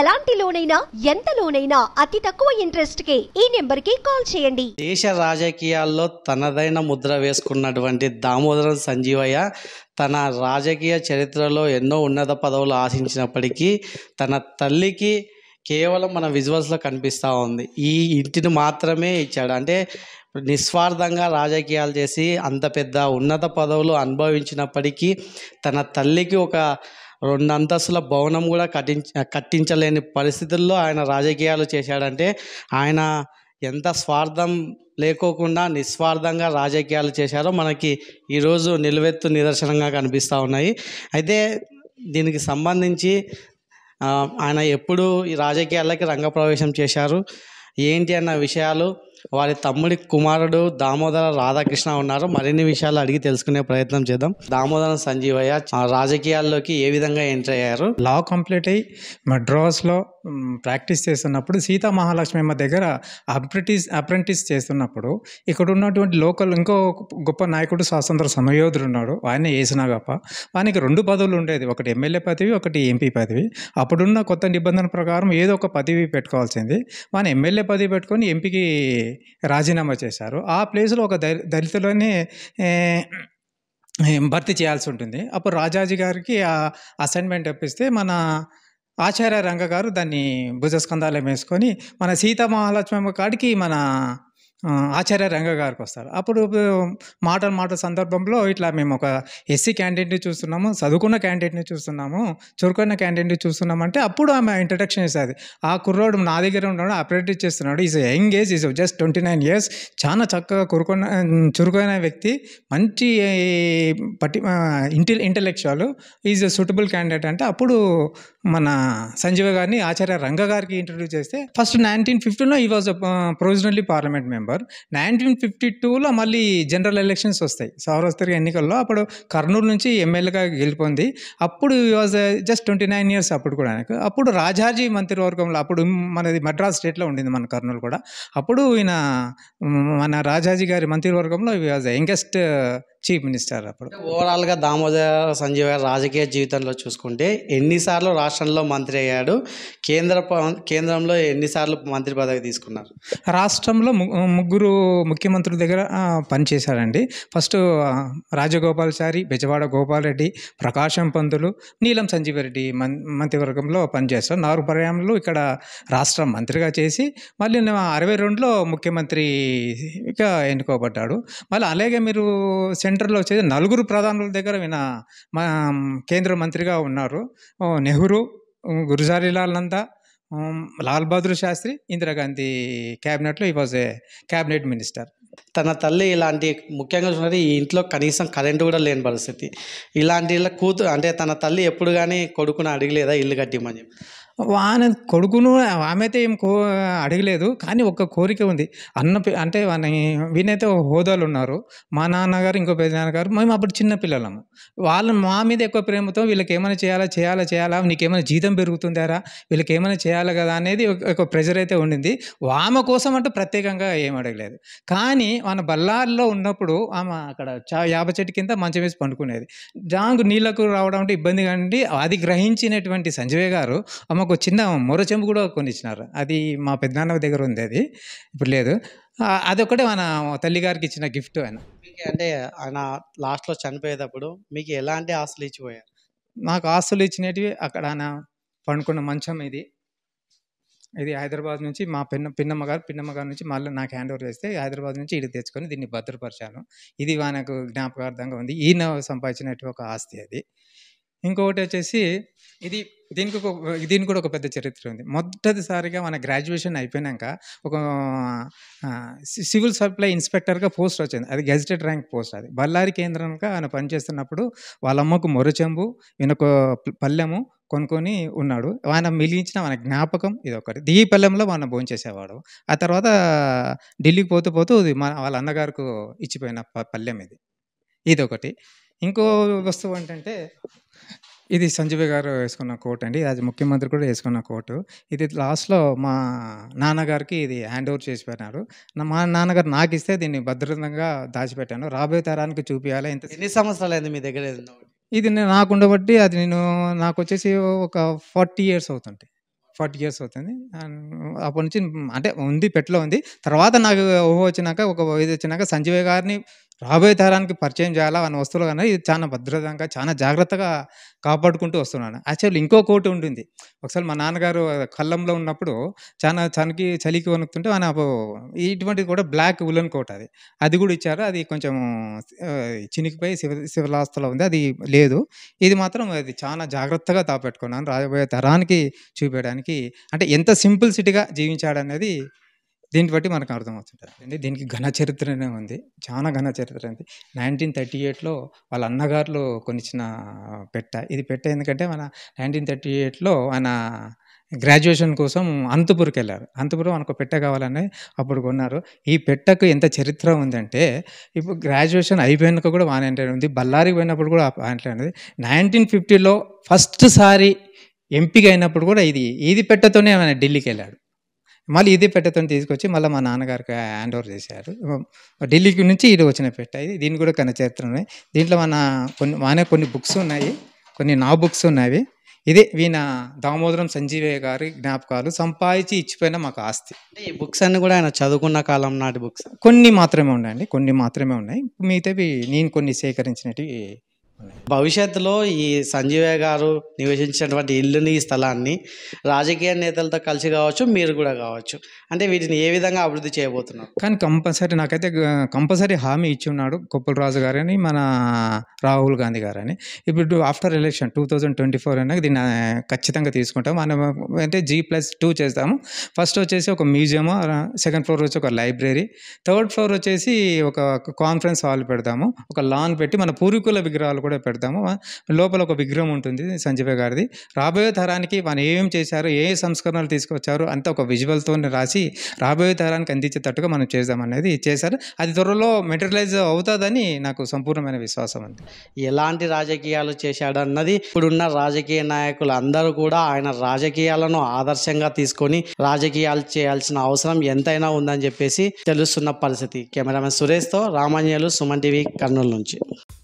ఎలాంటి లోనైనా ఎంత లోనైనా అతి తక్కువ ఇంట్రెస్ట్ కి ఈ నెంబర్ కి కాల్ చేయండి. దేశ రాజకీయాల్లో తనదైన ముద్ర వేసుకున్నటువంటి దామోదరం సంజీవయ్య తన రాజకీయ చరిత్రలో ఎన్నో ఉన్నత పదవులు ఆశించినప్పటికీ తన తల్లికి కేవలం మన విజువల్స్లో కనిపిస్తూ ఉంది. ఈ ఇంటిని మాత్రమే ఇచ్చాడు. అంటే నిస్వార్థంగా రాజకీయాలు చేసి అంత పెద్ద ఉన్నత పదవులు అనుభవించినప్పటికీ తన తల్లికి ఒక 2 అంతస్తుల భవనం కూడా కట్టించలేని పరిస్థితుల్లో ఆయన రాజకీయాలు చేశాడంటే ఆయన ఎంత స్వార్థం లేకోకుండా నిస్వార్థంగా రాజకీయాలు చేశారో మనకి ఈరోజు నిలువెత్తు నిదర్శనంగా కనిపిస్తూ ఉన్నాయి. అయితే దీనికి సంబంధించి ఆయన ఎప్పుడు ఈ రాజకీయాలకి రంగప్రవేశం చేశారు ఏంటి అన్న విషయాలు వారి తమ్ముడి కుమారుడు దామోదర రాధాకృష్ణ ఉన్నారు. మరిన్ని విషయాలు అడిగి తెలుసుకునే ప్రయత్నం చేద్దాం. దామోదరం సంజీవయ్య రాజకీయాల్లోకి ఏ విధంగా ఎంటర్ అయ్యారు? లా కంప్లీట్ అయ్యి మద్రాస్లో ప్రాక్టీస్ చేస్తున్నప్పుడు సీతా మహాలక్ష్మిమ్మ దగ్గర అప్రెంటిస్ చేస్తున్నప్పుడు ఇక్కడ ఉన్నటువంటి లోకల్ ఇంకో గొప్ప నాయకుడు స్వాతంత్ర సమయోధుడు ఉన్నాడు. ఆయన ఏసినాగప్ప. వానికి 2 పదవులు ఉండేది, ఒకటి ఎమ్మెల్యే పదవి, ఒకటి ఎంపీ పదవి. అప్పుడున్న కొత్త నిబంధన ప్రకారం ఏదో ఒక పదవి పెట్టుకోవాల్సింది. వాని ఎమ్మెల్యే పదవి పెట్టుకొని ఎంపీకి రాజీనామా చేశారు. ఆ ప్లేస్లో ఒక దళితులనే భర్తీ చేయాల్సి ఉంటుంది. అప్పుడు రాజాజీ గారికి ఆ అసైన్మెంట్ అప్పిస్తే మన ఆచార్య రంగ గారు దాన్ని భుజస్కంధాలు వేసుకొని మన సీతా మహాలక్ష్మి కాడికి మన ఆచార్య రంగ గారికి వస్తారు. అప్పుడు మాట సందర్భంలో ఇట్లా మేము ఒక ఎస్సీ క్యాండిడేట్ని చూస్తున్నాము, చదువుకున్న క్యాండిడేట్ని చూస్తున్నాము, చురుకైన క్యాండిడేట్ని చూస్తున్నామంటే అప్పుడు ఆమె ఇంట్రడక్షన్ చేసేది. ఆ కుర్రోడు నా దగ్గర ఉన్నాడు, అప్రెంటిస్ చేస్తున్నాడు, is young age, is just 29 years, చాలా చక్కగా చురుకైన వ్యక్తి, మంచి ఇంటెలెక్చువల్, ఈజ్ సూటబుల్ క్యాండిడేట్ అంటే అప్పుడు మన సంజీవ గారిని ఆచార్య రంగ గారికి ఇంట్రడ్యూస్ చేస్తే ఫస్ట్ 1915లో ఈ వాజ్ ప్రొవిజనల్లీ పార్లమెంట్ మెంబర్. 1952లో మళ్ళీ జనరల్ ఎలక్షన్స్ వస్తాయి, సౌరాష్ట్ర ఎన్నికల్లో. అప్పుడు కర్నూలు నుంచి ఎమ్మెల్యేగా గెలుపొంది. అప్పుడు వాజ్ జస్ట్ 29 years. అప్పుడు కూడా ఆయనకు అప్పుడు రాజాజీ మంత్రివర్గంలో, అప్పుడు మనది మద్రాస్ స్టేట్లో ఉండింది మన కర్నూలు కూడా, అప్పుడు ఈయన మన రాజాజీ గారి మంత్రివర్గంలో వాజ్ యంగెస్ట్ చీఫ్ మినిస్టర్. అప్పుడు ఓవరాల్గా దామోదర సంజీవయ్య రాజకీయ జీవితంలో చూసుకుంటే ఎన్నిసార్లు రాష్ట్రంలో మంత్రి అయ్యాడు, కేంద్రంలో ఎన్నిసార్లు మంత్రి పదవి తీసుకున్నారు? రాష్ట్రంలో 3 ముఖ్యమంత్రుల దగ్గర పనిచేశారండి. ఫస్ట్ రాజగోపాల్చారి, బెజవాడ గోపాల్రెడ్డి, ప్రకాశం పంతులు, నీలం సంజీవరెడ్డి మంత్రివర్గంలో పనిచేస్తారు. 4 పర్యాయంలో ఇక్కడ రాష్ట్రం మంత్రిగా చేసి మళ్ళీ 62లో ముఖ్యమంత్రిగా ఎన్నుకోబడ్డాడు. మళ్ళీ అలాగే మీరు సెంటర్లో వచ్చేది 4 ప్రధానుల దగ్గర ఈయన కేంద్ర మంత్రిగా ఉన్నారు. నెహ్రూ, గురుజారీలాల్ నందా, లాల్ బహదూర్ శాస్త్రి, ఇందిరాగాంధీ క్యాబినెట్లో ఈ వాజ్ ఏ క్యాబినెట్ మినిస్టర్. తన తల్లి ఇలాంటి ముఖ్యంగా చూసినది ఈ ఇంట్లో కనీసం కరెంటు కూడా లేని పరిస్థితి. ఇలాంటి కూతురు అంటే తన తల్లి ఎప్పుడు కానీ కొడుకుని అడిగలేదా ఇల్లు కట్టిమని? వాన కొడుకును ఆమెతో ఏం అడగలేదు, కానీ ఒక కోరిక ఉంది. అంటే వీనైతే హోదాలు ఉన్నారు, మా నాన్నగారు ఇంకో పెద్ద నాన్నగారు, మేము అప్పుడు చిన్నపిల్లలము, వాళ్ళు మా మీద ఎక్కువ ప్రేమతో వీళ్ళకి ఏమైనా చేయాలా, నీకేమైనా జీతం పెరుగుతుందారా, వీళ్ళకి ఏమైనా చేయాలి కదా అనేది ఒక ప్రెజర్ అయితే ఉండింది. ఆమె కోసం అంటే ప్రత్యేకంగా ఏం అడగలేదు. కానీ మన బళ్ళార్లో ఉన్నప్పుడు ఆమె అక్కడ యాప చెట్టు కింద మంచం వేసి పండుకునేది. జాంగు నీళ్ళకు రావడం అంటే ఇబ్బంది కండి. అది గ్రహించినటువంటి సంజీవయ్య గారు ఆమె ఒక చిన్న మొర చెంబు కూడా కొనిచ్చినారు. అది మా పెద్దనాన్న దగ్గర ఉంది, అది ఇప్పుడు లేదు. అదొకటే మన తల్లిగారికి ఇచ్చిన గిఫ్ట్. ఆయన అంటే ఆయన లాస్ట్లో చనిపోయేటప్పుడు మీకు ఎలాంటి ఆస్తులు ఇచ్చిపోయారు? నాకు ఆస్తులు ఇచ్చినవి అక్కడ ఆయన పండుకున్న మంచం. ఇది హైదరాబాద్ నుంచి మా పిన్నమ్మగారు నుంచి మళ్ళీ నాకు హ్యాండ్ ఓవర్ చేస్తే హైదరాబాద్ నుంచి ఇది తెచ్చుకొని దీన్ని భద్రపరిచాను. ఇది ఆయనకు జ్ఞాపకార్థంగా ఉంది. ఈయన సంపాదించినట్టు ఒక ఆస్తి అది. ఇంకొకటి వచ్చేసి దీనికి కూడా ఒక పెద్ద చరిత్ర ఉంది. మొదటిసారిగా మన గ్రాడ్యుయేషన్ అయిపోయాక ఒక సివిల్ సప్లై ఇన్స్పెక్టర్గా పోస్ట్ వచ్చింది. అది గెజిటెడ్ ర్యాంక్ పోస్ట్. అది బళ్ళారి కేంద్రంగా ఆయన పనిచేస్తున్నప్పుడు వాళ్ళ అమ్మకు మొరచెంబు, ఈయనొక పళ్ళెము కొనుక్కొని ఉన్నాడు. ఆయన మిగిలించిన మన జ్ఞాపకం ఇది ఒకటి. ఈ పల్లెంలో మనం భోంచేసేవాడు. ఆ తర్వాత ఢిల్లీకి పోతూ వాళ్ళ అన్నగారికి ఇచ్చిపోయిన పల్లెం ఇది. ఇదొకటి. ఇంకో వస్తువు ఏంటంటే ఇది సంజీవయ్య గారు వేసుకున్న కోట్ అండి. అది ముఖ్యమంత్రి కూడా వేసుకున్న కోటు. ఇది లాస్ట్లో మా నాన్నగారికి ఇది హ్యాండ్ ఓవర్ చేసిపోయినారు. మా నాన్నగారు నాకు ఇస్తే దీన్ని భద్రంగా దాచిపెట్టాను, రాబోయే తరానికి చూపించాలి. ఎన్ని సంవత్సరాలు అయింది మీ దగ్గర? ఇది నాకు ఉండబట్టి అది నాకు వచ్చేసి ఒక 40 years అవుతుంటాయి. 40 years అవుతుంది. అప్పటి నుంచి అంటే ఉంది పెట్లో ఉంది. తర్వాత నాకు ఊహ వచ్చినాక ఒక ఇది వచ్చినాక సంజీవయ్య గారిని రాబోయే తరానికి పరిచయం చేయాలా అన్న వస్తువులు కానీ ఇది చాలా భద్రతంగా చాలా జాగ్రత్తగా కాపాడుకుంటూ వస్తున్నాను. యాక్చువల్ ఇంకో కోటి ఉంటుంది. ఒకసారి మా నాన్నగారు కళ్ళంలో ఉన్నప్పుడు చాలా చలికి వణుకుతుంటే ఆయన ఇటువంటిది కూడా బ్లాక్ ఉలన్ కోట్ అది కూడా ఇచ్చారు. అది కొంచెం చినికిపోయి శివలాస్తలో ఉంది, అది లేదు. ఇది మాత్రం అది చాలా జాగ్రత్తగా తాపెట్టుకున్నాను రాబోయే తరానికి చూపించడానికి. అంటే ఎంత సింపుల్ సిటీగా జీవించాడనేది దీన్ని బట్టి మనకు అర్థమవుతుంటుంది. దీనికి ఘన చరిత్రనే ఉంది, చాలా ఘన చరిత్ర ఉంది. 1938లో వాళ్ళ అన్నగారులు కొనిచ్చిన పెట్ట. ఇది పెట్ట ఎందుకంటే మన 1938లో ఆయన గ్రాడ్యుయేషన్ కోసం అనంతపూర్కి వెళ్ళారు. అనంతపూర్లో మనకు పెట్ట కావాలని అప్పుడు కొన్నారు. ఈ పెట్టకు ఎంత చరిత్ర ఉందంటే ఇప్పుడు గ్రాడ్యుయేషన్ అయిపోయినాక కూడా వానంటే ఉంది, బళ్ళారికి పోయినప్పుడు కూడా అంటే ఉంది. 1950లో ఫస్ట్ సారి ఎంపీగా అయినప్పుడు కూడా ఇది పెట్టతోనే ఆయన ఢిల్లీకి వెళ్ళాడు. మళ్ళీ ఇది పెట్టతో తీసుకొచ్చి మళ్ళీ మా నాన్నగారికి హ్యాండ్ ఓవర్ చేశారు. ఢిల్లీకి నుంచి ఇది వచ్చిన పెట్ట. ఇది దీని కూడా కన్నా చరిత్ర ఉన్నాయి. దీంట్లో కొన్ని బుక్స్ ఉన్నాయి, కొన్ని నా బుక్స్ ఉన్నాయి. ఇదే వీణ దామోదరం సంజీవయ్య గారి జ్ఞాపకాలు సంపాదించి ఇచ్చిపోయిన మాకు ఆస్తి. ఈ బుక్స్ అన్ని కూడా ఆయన చదువుకున్న కాలం నాటి బుక్స్. కొన్ని మాత్రమే ఉన్నాయండి, కొన్ని మాత్రమే ఉన్నాయి. మిగతావి నేను కొన్ని సేకరించినవి. భవిష్యత్తులో ఈ సంజీవయ్య గారు నివసించినటువంటి ఇల్లుని, ఈ స్థలాన్ని రాజకీయ నేతలతో కలిసి కావచ్చు, మీరు కూడా కావచ్చు, అంటే వీటిని ఏ విధంగా అభివృద్ధి చేయబోతున్నారు? కానీ కంపల్సరీ నాకైతే కంపల్సరీ హామీ ఇచ్చి ఉన్నాడు కొప్పుల రాజు గారని, మన రాహుల్ గాంధీ గారని. ఇప్పుడు ఆఫ్టర్ ఎలక్షన్ 2024 అనేది దీన్ని ఖచ్చితంగా తీసుకుంటాం. మనం అంటే G+2 చేస్తాము. ఫస్ట్ వచ్చేసి ఒక మ్యూజియము, సెకండ్ ఫ్లోర్ వచ్చి ఒక లైబ్రరీ, థర్డ్ ఫ్లోర్ వచ్చేసి ఒక కాన్ఫరెన్స్ హాల్ పెడతాము, ఒక లాన్ పెట్టి మన పూర్వీకుల విగ్రహాలు పెడతాము. లోపల ఒక విగ్రహం ఉంటుంది సంజీవయ్య గారిది. రాబోయే తరానికి మనం ఏం చేశారు, ఏ సంస్కరణలు తీసుకొచ్చారు అంతా ఒక విజువల్తో రాసి రాబోయే తరానికి అందించేటట్టుగా మనం చేద్దామనేది చేశారు. అది త్వరలో మెటీరియలైజ్ అవుతుందని నాకు సంపూర్ణమైన విశ్వాసం ఉంది. ఎలాంటి రాజకీయాలు చేశాడు అన్నది ఇప్పుడున్న రాజకీయ నాయకులు అందరూ కూడా ఆయన రాజకీయాలను ఆదర్శంగా తీసుకొని రాజకీయాలు చేయాల్సిన అవసరం ఎంతైనా ఉందని చెప్పేసి తెలుస్తున్న పరిస్థితి. కెమెరామెన్ సురేష్తో రామాంజనేయులు, సుమన్ టీవీ, కర్నూలు నుంచి.